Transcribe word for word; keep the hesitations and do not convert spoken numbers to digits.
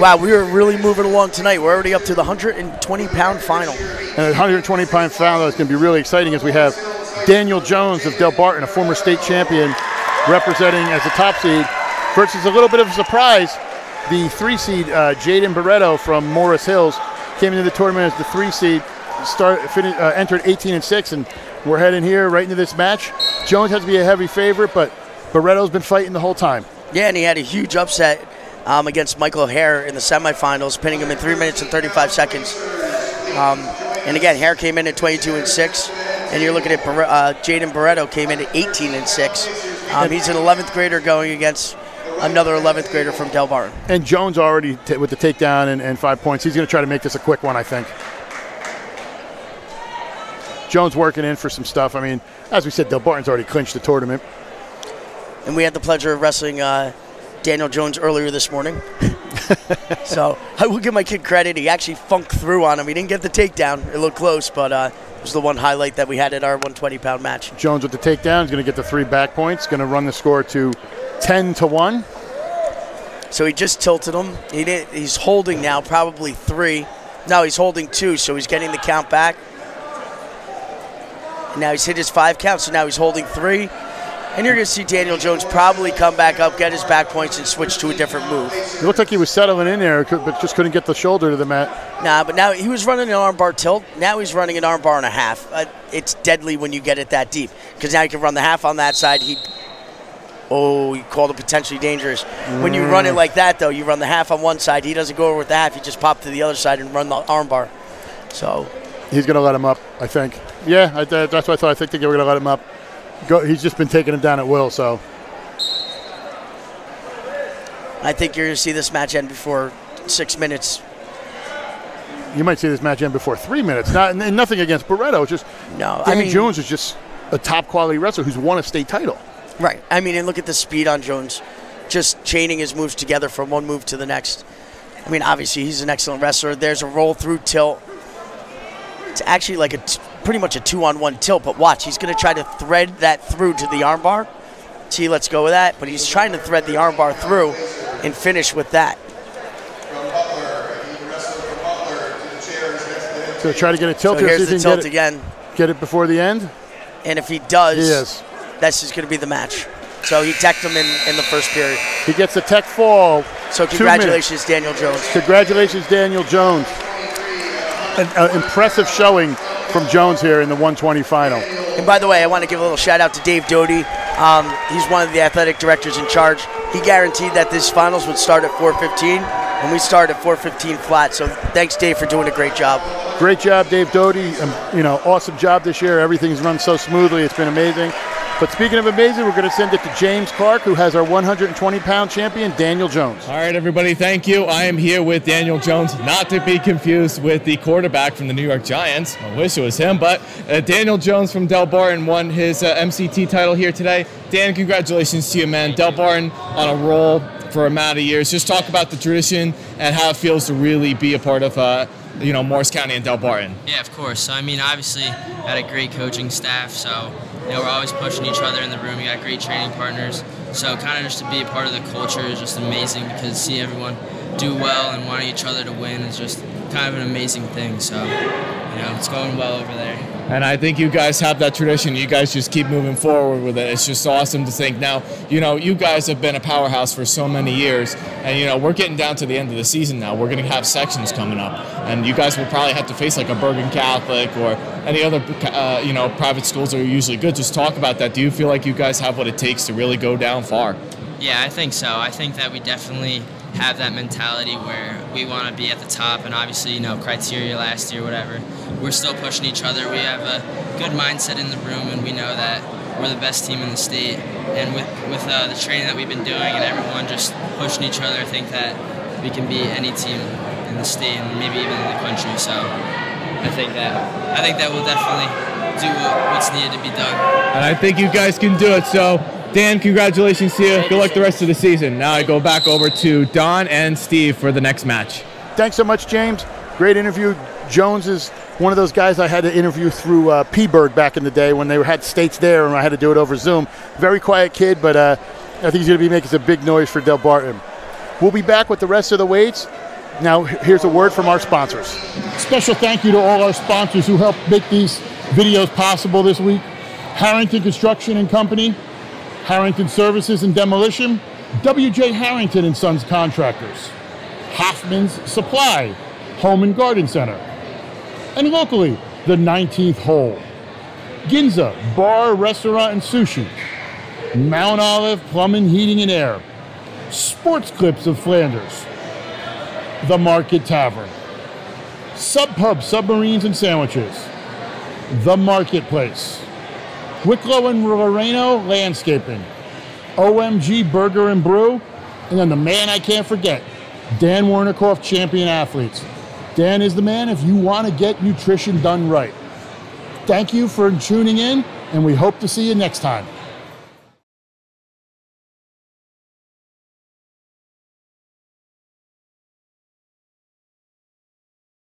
Wow, we are really moving along tonight. We're already up to the one hundred twenty pound final. And the one hundred twenty pound final is going to be really exciting as we have Daniel Jones of Delbarton, a former state champion, representing as a top seed, versus a little bit of a surprise, the three seed, uh, Jaydin Barreto from Morris Hills, came into the tournament as the three seed, start, finish, uh, entered eighteen and six, and we're heading here right into this match. Jones has to be a heavy favorite, but Barreto's been fighting the whole time. Yeah, and he had a huge upset Um, against Michael O'Hare in the semifinals, pinning him in three minutes and thirty-five seconds. Um, and again, Hare came in at twenty-two and six, and you're looking at Bar uh, Jaydin Barreto came in at eighteen and six. Um, he's an eleventh grader going against another eleventh grader from Delbarton. And Jones already t with the takedown and, and five points. He's going to try to make this a quick one, I think. Jones working in for some stuff. I mean, as we said, Delbarton's already clinched the tournament. And we had the pleasure of wrestling Uh, Daniel Jones earlier this morning. So I will give my kid credit. He actually funked through on him. He didn't get the takedown. It looked close, but uh, it was the one highlight that we had at our one hundred twenty pound match. Jones with the takedown is going to get the three back points, going to run the score to ten to one. So he just tilted him. He did, he's holding now probably three. No, he's holding two, so he's getting the count back. And now he's hit his five counts, so now he's holding three. And you're going to see Daniel Jones probably come back up, get his back points, and switch to a different move. It looked like he was settling in there, but just couldn't get the shoulder to the mat. Nah, but now he was running an armbar tilt. Now he's running an armbar and a half. Uh, it's deadly when you get it that deep, because now you can run the half on that side. He, oh, he called it potentially dangerous. Mm. When you run it like that, though, you run the half on one side. He doesn't go over with the half. You just pop to the other side and run the armbar. So he's going to let him up, I think. Yeah, I, that's what I thought. I think they were going to let him up. Go, he's just been taking him down at will, so. I think you're going to see this match end before six minutes. You might see this match end before three minutes. Not, and nothing against Barreto. Just no, I mean, Jones is just a top-quality wrestler who's won a state title. Right. I mean, and look at the speed on Jones. Just chaining his moves together from one move to the next. I mean, obviously, he's an excellent wrestler. There's a roll-through tilt. It's actually like a t pretty much a two-on-one tilt, but watch. He's going to try to thread that through to the armbar. See, let's go with that. But he's trying to thread the armbar through and finish with that. So try to get a tilt. So here's the tilt again. Get it before the end. And if he does, that's just going to be the match. So he teched him in, in the first period. He gets a tech fall. So congratulations, Daniel Jones. Congratulations, Daniel Jones. An uh, impressive showing from Jones here in the one twenty final. And by the way, I want to give a little shout out to Dave Doty. Um, he's one of the athletic directors in charge. He guaranteed that this finals would start at four fifteen, and we start at four fifteen flat. So thanks, Dave, for doing a great job. Great job, Dave Doty. Um, you know, awesome job this year. Everything's run so smoothly. It's been amazing. But speaking of amazing, we're going to send it to James Clark, who has our one hundred twenty pound champion, Daniel Jones. All right, everybody, thank you. I am here with Daniel Jones, not to be confused with the quarterback from the New York Giants. I wish it was him, but uh, Daniel Jones from Delbarton won his uh, M C T title here today. Dan, congratulations to you, man. Delbarton on a roll for a amount of years. Just talk about the tradition and how it feels to really be a part of uh, you know, Morris County and Delbarton. Yeah, of course. I mean, obviously, had a great coaching staff, so you know, we're always pushing each other in the room. We got great training partners. So kind of just to be a part of the culture is just amazing, because to see everyone do well and wanting each other to win is just kind of an amazing thing. So, you know, it's going well over there. And I think you guys have that tradition. You guys just keep moving forward with it. It's just awesome to think now, you know, you guys have been a powerhouse for so many years. And, you know, we're getting down to the end of the season now. We're going to have sections coming up. And you guys will probably have to face like a Bergen Catholic or any other, uh, you know, private schools that are usually good. Just talk about that. Do you feel like you guys have what it takes to really go down far? Yeah, I think so. I think that we definitely have that mentality where we want to be at the top, and obviously, you know, criteria last year, whatever, we're still pushing each other. We have a good mindset in the room, and we know that we're the best team in the state. And with, with uh, the training that we've been doing and everyone just pushing each other, I think that we can beat any team in the state and maybe even in the country. So I think that I think that will definitely do what's needed to be done. And I think you guys can do it. So Dan, congratulations to you. Thank Good luck the rest of the season. Now I go back over to Don and Steve for the next match. Thanks so much, James. Great interview. Jones is one of those guys I had to interview through uh, P-Berg back in the day when they had states there and I had to do it over Zoom. Very quiet kid, but uh, I think he's going to be making some big noise for Delbarton. We'll be back with the rest of the weights. Now here's a word from our sponsors. Special thank you to all our sponsors who helped make these videos possible this week. Harrington Construction and Company, Harrington Services and Demolition, W J Harrington and Sons Contractors, Hoffman's Supply, Home and Garden Center, and locally, the nineteenth Hole. Ginza Bar, Restaurant, and Sushi. Mount Olive, Plumbing, Heating, and Air. Sports Clips of Flanders. The Market Tavern. Sub Pub, Submarines, and Sandwiches. The Marketplace. Wicklow and Laurano Landscaping. O M G Burger and Brew. And then the man I can't forget, Dan Warnikoff, Champion Athletes. Dan is the man if you want to get nutrition done right. Thank you for tuning in, and we hope to see you next time.